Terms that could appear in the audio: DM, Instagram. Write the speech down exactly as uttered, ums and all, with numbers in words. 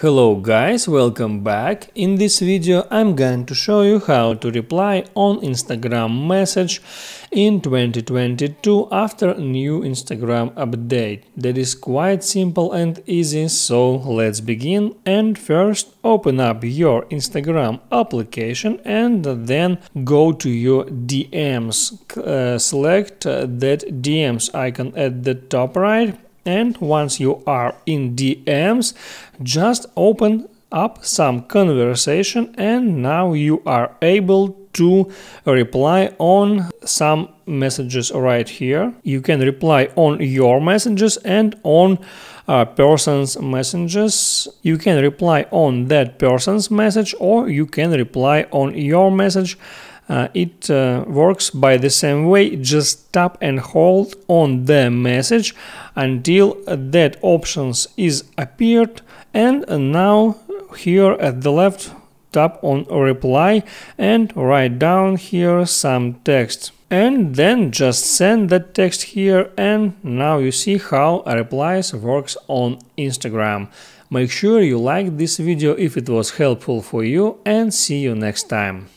Hello guys, welcome back. In this video I'm going to show you how to reply on Instagram message in twenty twenty-two after new Instagram update. That is quite simple and easy, so let's begin. And first open up your Instagram application and then go to your D Ms. Uh, select uh, that D Ms icon at the top right. And once you are in D Ms, just open up some conversation, and now you are able to reply on some messages right here. You can reply on your messages and on uh, person's messages. You can reply on that person's message, or you can reply on your message. Uh, it uh, works by the same way. Just tap and hold on the message until that options is appeared, and now here at the left tap on reply and write down here some text, and then just send that text here, and now you see how replies works on Instagram. Make sure you like this video if it was helpful for you, and see you next time.